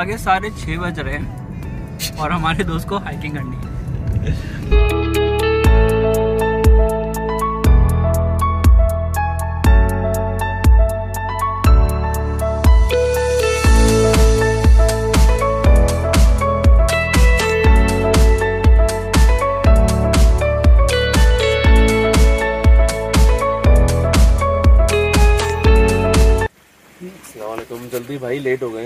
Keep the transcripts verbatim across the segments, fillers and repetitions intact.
आगे साढ़े छः बज रहे हैं और हमारे दोस्त को हाइकिंग करनी है। तुम जल्दी भाई लेट हो गए।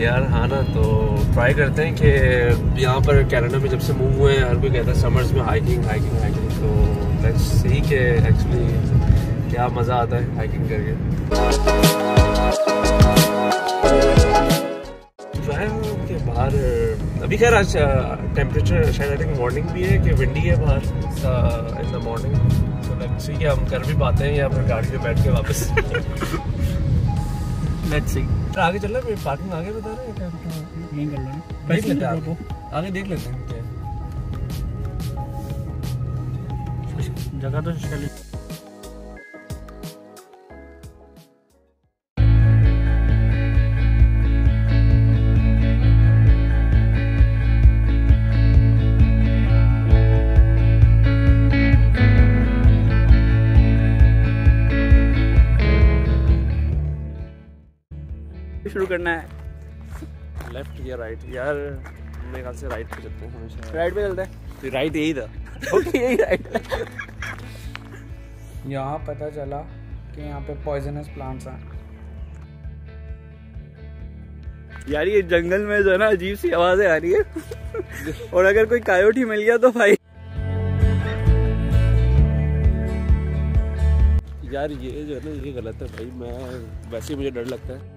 यार हाँ ना, तो ट्राई करते हैं कि यहाँ पर कनाडा में जब से मूव हुए हैं हर कोई कहता है समर्स में हाइकिंग हाइकिंग हाइकिंग, तो लेट्स सी के एक्चुअली क्या मज़ा आता है हाइकिंग करके। बाहर अभी खैर आज टेम्परेचर शायद आई थिंक मॉर्निंग भी है कि विंडी है बाहर इन द मॉर्निंग, तो लेट्स सी कि हम कर भी पाते हैं या फिर गाड़ी में बैठ के वापस। लेट्स सी आगे चल रहा है। पार्किंग आगे बता रहे हैं नहीं कर रहे, देख लेते हैं आपको आगे देख लेते हैं जगह तो चली। शुरू करना है लेफ्ट या राइट? यार मेरे ख्याल से राइट पे चलते हैं हमेशा। राइट पे चलते हैं तो राइट यही था। ओके यही राइट। यहाँ पता चला कि यहाँ पे पॉइजनस प्लांट्स हैं। यार ये जंगल में जो है ना अजीब सी आवाजें आ रही है और अगर कोई कायोटी मिल गया तो भाई। यार ये जो है ना ये गलत है भाई, मैं वैसे मुझे डर लगता है।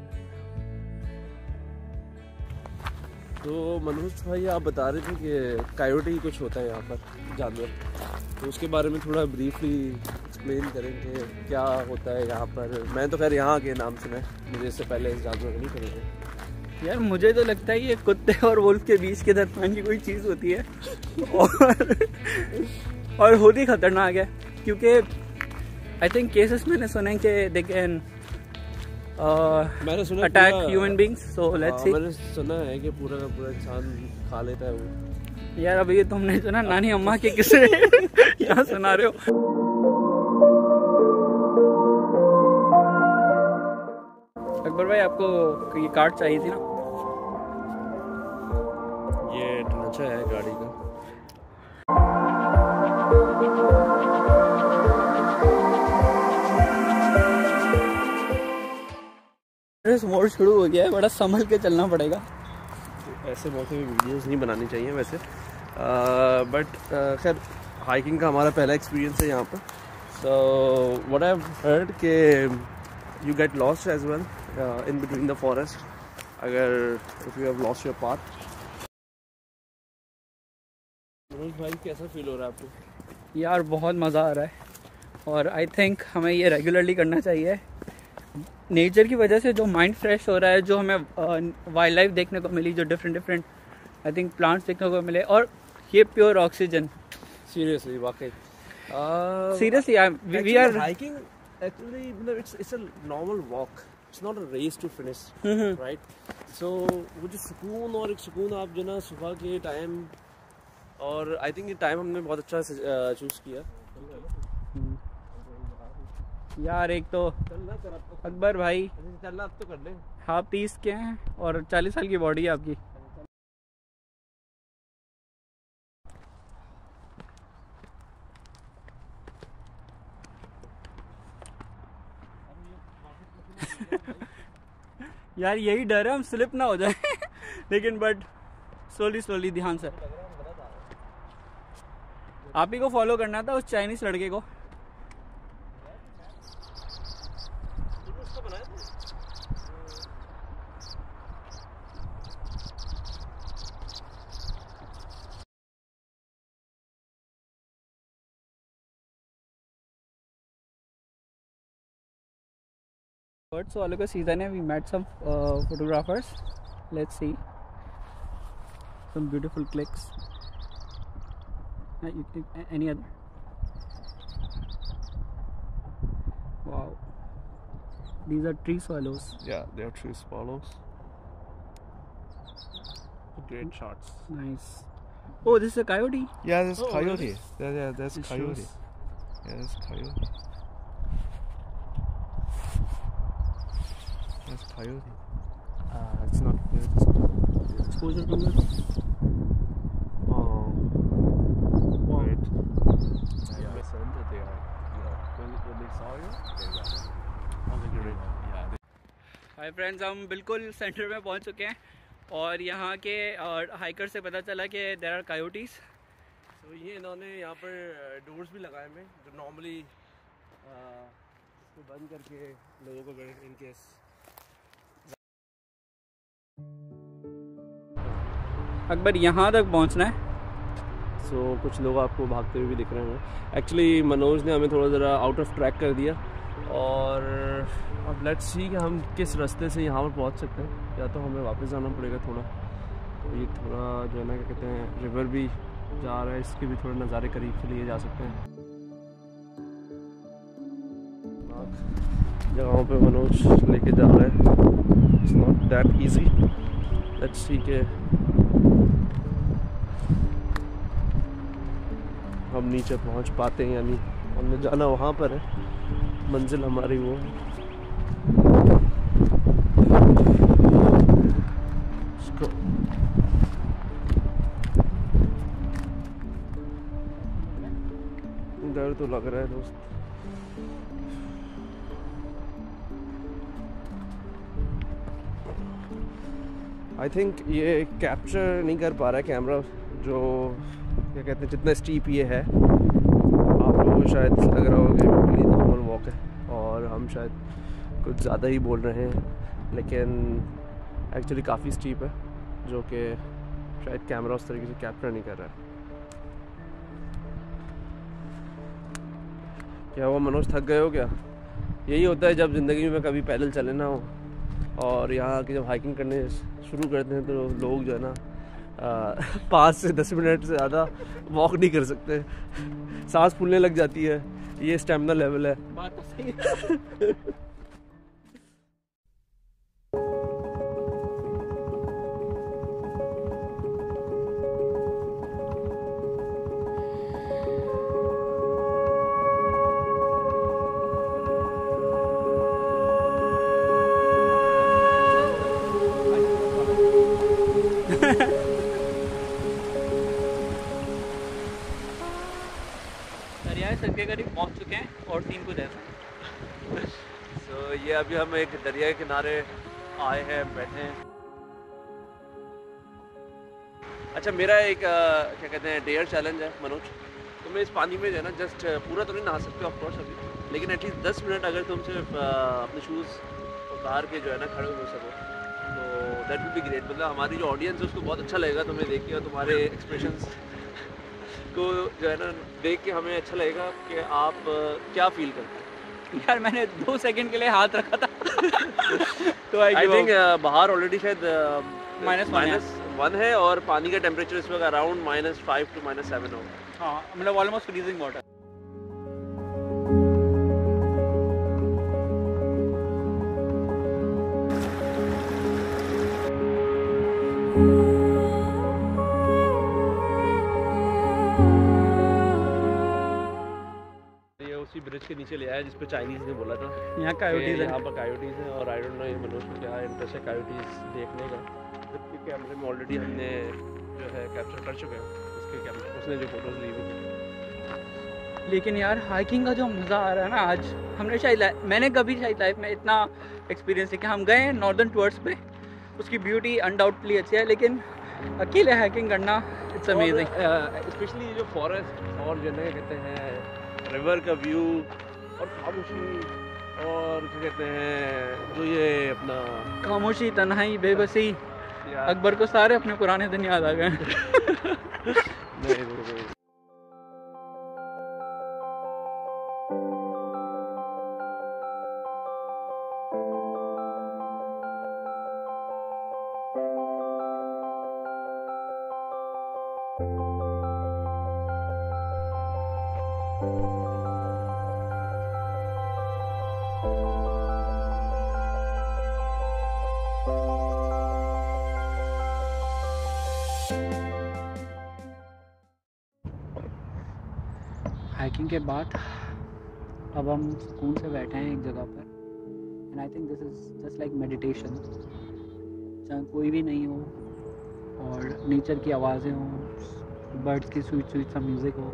तो मनोज भाई आप बता रहे थे कि कायोटी कुछ होता है यहाँ पर जानवर, तो उसके बारे में थोड़ा ब्रीफली एक्सप्लेन करें कि क्या होता है यहाँ पर। मैं तो खैर यहाँ के नाम सुना है, मुझे इससे पहले इस जानवर नहीं पता। यार मुझे तो लगता है ये कुत्ते और वुल्फ के बीच के दरमियान की कोई चीज़ होती है और और होती खतरनाक है, क्योंकि आई थिंक केसेस मैंने सुने कि दे कैन Uh, मैंने सुना attack human beings, so let's see. मैंने सुना है कि पूरा का पूरा इंसान खा लेता है वो। यार अभी ये तुमने सुना नानी अम्मा के किस्से यहाँ सुना रहे हो। अकबर भाई आपको ये कार्ड चाहिए थी ना, ये ढांचा है गाड़ी का। मोड़ शुरू हो गया है, बड़ा संभल के चलना पड़ेगा। ऐसे मौके में वीडियोस नहीं बनानी चाहिए वैसे, बट खैर हाइकिंग का हमारा पहला एक्सपीरियंस है यहाँ पर। So what I have heard के you get lost as well in between the forest, अगर if you have lost your path. Manoj भाई कैसा फील हो रहा है आपको? यार बहुत मज़ा आ रहा है और आई थिंक हमें ये रेगुलरली करना चाहिए। नेचर की वजह से जो माइंड फ्रेश हो रहा है, जो हमें वाइल्ड लाइफ देखने को मिली, जो different different I think plants देखने को मिले, और ये प्योर ऑक्सीजन। सीरियसली वाकई seriously we are hiking actually, मतलब it's it's a normal walk, it's not a race to finish right. So वो जो सुकून और एक सुकून आप जो ना सुबह के टाइम, और आई थिंक ये टाइम हमने बहुत अच्छा चूज़ किया। यार एक तो अकबर भाई चलना अब तो कर ले, आप तीस के हैं और चालीस साल की बॉडी है आपकी। यार यही डर है हम स्लिप ना हो जाए लेकिन बट स्लोली स्लोली ध्यान से। आप ही को फॉलो करना था उस चाइनीज लड़के को। बर्ड्स वाले का सीज़न है। We met some photographers, let's see some beautiful clicks. Any other? Wow, these are tree swallows. Yeah, they are tree swallows. Great shots. Nice. Oh, this is a coyote. Yeah, this is oh, coyote. Really? Yeah, yeah, that's it coyote. Shows. Yeah, that's coyote. That's coyote. Uh, it's not. Exposure to it. Oh, wow. Great. Yeah, I said that they are. You know, when, when they saw you, they were. On the grid. Yeah. Hi friends, हम बिल्कुल centre में पहुंच चुके हैं और यहाँ के hiker से पता चला कि देयर आर कायोटीज़। तो ये इन्होंने यहाँ पर डोर्स भी लगाए हैं जो नॉर्मली इसको बंद करके लोगों को इन केस। अकबर, यहाँ तक पहुँचना है। सो so, कुछ लोग आपको भागते हुए भी दिख रहे हैं। एक्चुअली मनोज ने हमें थोड़ा ज़रा आउट ऑफ ट्रैक कर दिया और अब लेट्स सी कि हम किस रास्ते से यहाँ पर पहुँच सकते हैं। या तो हमें वापस जाना पड़ेगा थोड़ा, ये थोड़ा जो है ना क्या कहते हैं, रिवर भी जा रहा है, इसके भी थोड़े नज़ारे करीब से लिए जा सकते हैं। जगहों पे मनोज लेके जा रहा है, it's not that easy. Let's see के हम नीचे पहुँच पाते हैं, यानी हमने जाना वहाँ पर है, मंजिल हमारी वो है। डर तो लग रहा है दोस्त। आई थिंक ये कैप्चर नहीं कर पा रहा है कैमरा, जो क्या कहते हैं जितना स्टीप ये है। आप लोगों को शायद लग रहा होगा कि और हम शायद कुछ ज़्यादा ही बोल रहे हैं, लेकिन एक्चुअली काफ़ी स्टीप है, जो कि शायद कैमरा उस तरीके से कैप्चर नहीं कर रहा है। क्या हुआ मनोज, थक गए हो क्या? यही होता है जब ज़िंदगी में कभी पैदल चले ना हो और यहाँ आके जब हाइकिंग करने शुरू करते हैं तो लोग जो है ना पाँच से दस मिनट से ज़्यादा वॉक नहीं कर सकते, सांस फूलने लग जाती है। ये स्टैमिना लेवल है। बात तो सही है। के करीब पहुंच चुके हैं और टीम को देख रहे हैं। सो ये अभी हम एक दरिया के किनारे आए हैं, बैठे हैं। अच्छा, मेरा एक क्या कहते हैं डेयर चैलेंज है मनोज, तुम्हें तो इस पानी में जो है ना जस्ट पूरा तो नहीं नहा सकते ऑफ कोर्स अभी, लेकिन एटलीस्ट दस मिनट अगर तुम सिर्फ अपने शूज़ उतार के जो है ना खड़े हो सको तो दैट विल बी ग्रेट। मतलब हमारी जो ऑडियंस है उसको बहुत अच्छा लगेगा तुम्हें देख के, और तुम्हारे एक्सप्रेशंस को जो है ना देख के हमें अच्छा लगेगा कि आप क्या फील करते हैं। यार मैंने दो सेकंड के लिए हाथ रखा था। तो आई थिंक बाहर ऑलरेडी शायद माइनस माइनस वन है और पानी का टेम्परेचर इस वक्त around minus five to minus seven होगा। हाँ, मतलब ऑलमोस्ट फ्रीजिंग वाटर। ब्रिज के नीचे ले आया जिस पे चाइनीज ने बोला था यहाँ कायोटीज है, यहाँ पर कायोटीज है और आई डोंट नो ये मनोज को क्या इंटरेस्ट है कायोटीज देखने का, जबकि कैमरे में ऑलरेडी हमने जो है कैप्चर कर चुके हैं उसके कैमरे, उसने जो फोटोज ली वो। लेकिन यार हाइकिंग का जो मज़ा आ रहा है ना आज, हमने शायद मैंने कभी शायद लाइफ में इतना एक्सपीरियंस है कि हम गए नॉर्दर्न टूअर्स पे, उसकी ब्यूटी अनडाउटली अच्छी है, लेकिन अकेले हाइकिंग करना इट्स अमेजिंग। स्पेशली जो फॉरेस्ट और जो है कहते हैं रिवर का व्यू और खामोशी और क्या कहते हैं जो ये अपना खामोशी, तन्हाई, बेबसी। अकबर को सारे अपने पुराने दिन याद आ गए। नहीं, नहीं, नहीं। हाइकिंग के बाद अब हम सुकून से बैठे हैं एक जगह पर, and I think this is just like meditation, जहाँ कोई भी नहीं हो और नेचर की आवाज़ें हों, बर्ड्स की स्वीट स्वीट सा म्यूज़िक हो और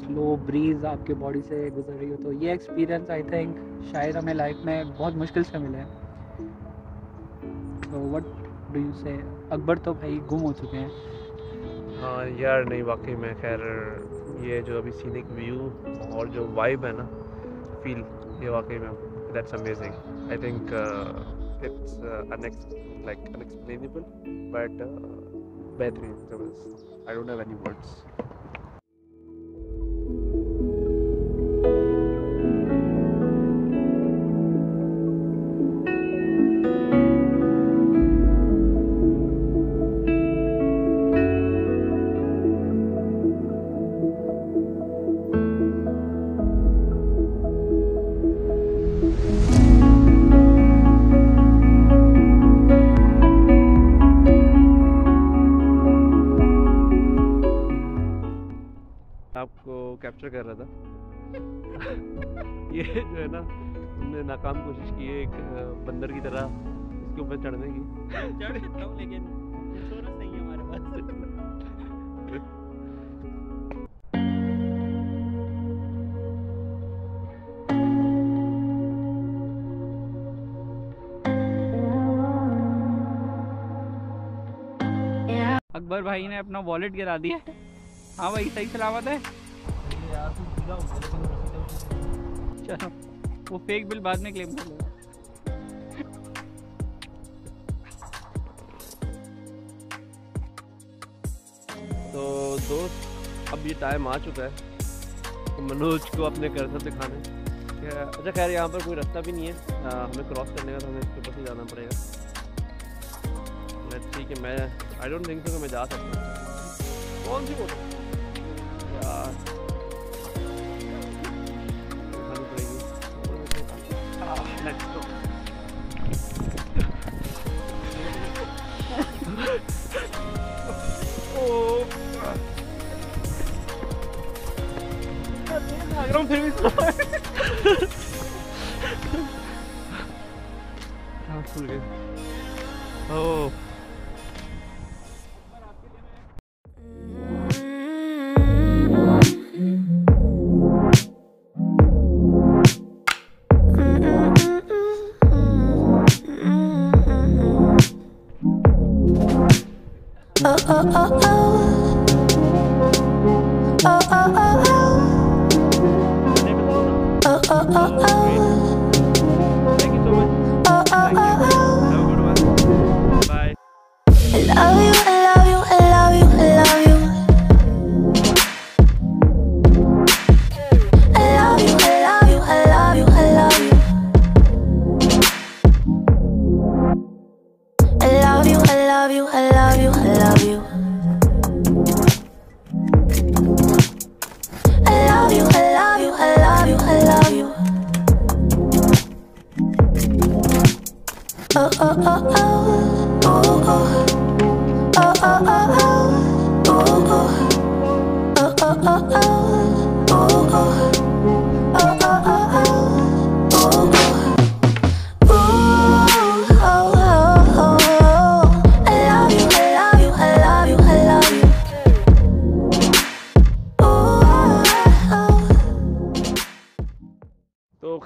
स्लो ब्रीज़ आपके बॉडी से गुजर रही हो। तो ये एक्सपीरियंस आई थिंक शायद हमें लाइफ में बहुत मुश्किल से मिले हैं। तो व्हाट डू यू से? अकबर तो भाई गुम हो चुके हैं। हाँ यार, नहीं वाकई में, खैर ये जो अभी सीनिक व्यू और जो वाइब है ना, फील, ये वाकई में that's amazing. I think it's like unexplainable but बेहतरीन, I don't have any words. आपको कैप्चर कर रहा था। ये जो है ना, हमने नाकाम कोशिश की है एक बंदर की तरह इसके ऊपर चढ़ने की। चढ़ सकता हूँ लेकिन इंश्योरेंस नहीं है हमारे पास। अकबर भाई ने अपना वॉलेट गिरा दिया। हाँ भाई, सही सलामत है। चलो वो फेक बिल बाद में क्लेम कर लो। तो दोस्त, अब ये टाइम आ चुका है मनोज को अपने कर्तव्य दिखाने। अच्छा खैर, यहाँ पर कोई रास्ता भी नहीं है आ, हमें क्रॉस करने का, तो हमें इसके ऊपर ही जाना पड़ेगा। लेट्स सी कि मैं आई डोंट थिंक सो कि मैं जा सकता हूँ। कौन सी बोल फिर भी ओह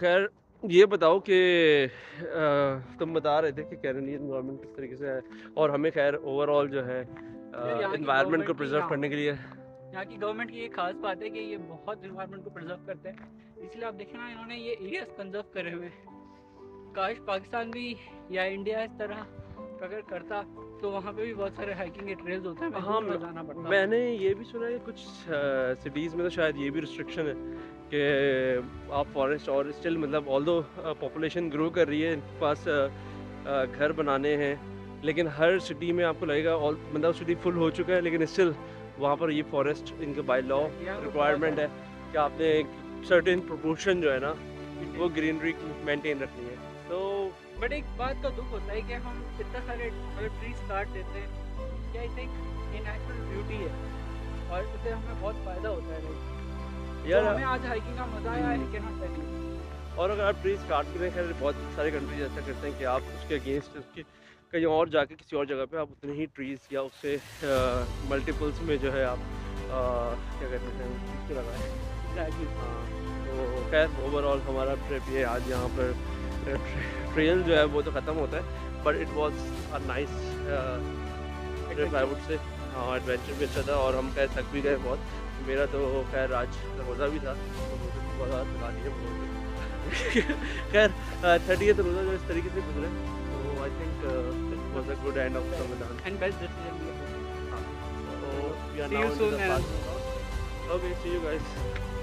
खैर, ये बताओ कि तुम बता रहे थे कि कैनेडियन गवर्नमेंट किस तरीके से है, और हमें खैर ओवरऑल जो है एनवायरनमेंट को प्रिजर्व करने के लिए यहाँ की गवर्नमेंट की ये खास बात है कि ये बहुत एनवायरनमेंट को प्रिजर्व करते हैं। इसलिए आप देखें ना, इन्होंने ये एरियाज कंजर्व करे हुए। काश पाकिस्तान भी या इंडिया इस तरह अगर करता तो वहाँ पे भी बहुत सारे हाइकिंग के ट्रेल्स होते हैं। हाँ, जाना पड़ता। मैंने ये भी सुना है कि कुछ सिटीज़ में तो शायद ये भी रिस्ट्रिक्शन है कि आप फॉरेस्ट, और स्टिल मतलब ऑल्दो पॉपुलेशन ग्रो कर रही है, इनके पास घर बनाने हैं, लेकिन हर सिटी में आपको लगेगा ऑल मतलब सिटी फुल हो चुका है, लेकिन स्टिल वहाँ पर ये फॉरेस्ट इनके बाय लॉ रिक्वायरमेंट है कि आपने एक सर्टेन प्रोपोर्शन जो है ना वो ग्रीनरी मेंटेन रखनी है। तो बट एक बात का दुख होता है कि हम इतना सारे ट्रीज काट देते हैं, क्या आई थिंक ये नेचुरल ब्यूटी है। और इससे हमें बहुत फ़ायदा होता है यार। तो हमें आज हाइकिंग का मज़ा आया है कि नॉट हाइकिंग। और अगर आप ट्रीज काट के खैर बहुत सारे कंट्रीज ऐसा करते हैं कि आप उसके अगेंस्ट उसकी कहीं और जाके किसी और जगह पे आप उतने ही ट्रीज़ या उससे मल्टीपल्स में जो है आप आ, क्या कहते हैं उसको लगाए। एग्जैक्टली हाँ, तो खैर ओवरऑल हमारा ट्रिप ये आज यहाँ पर ट्रेल जो है वो तो ख़त्म होता है, but it was a nice trip I would say. हाँ, एडवेंचर भी अच्छा था और हम खैर थक भी गए बहुत। मेरा तो खैर आज रोज़ा भी था, रोज़ा थका दिया। खैर थर्टीएथ रोज़ा जो इस तरीके से गुजरा है, I think uh, it was a good end of Ramadan and best decision we have made. So we are now in the fast. Okay, see you guys.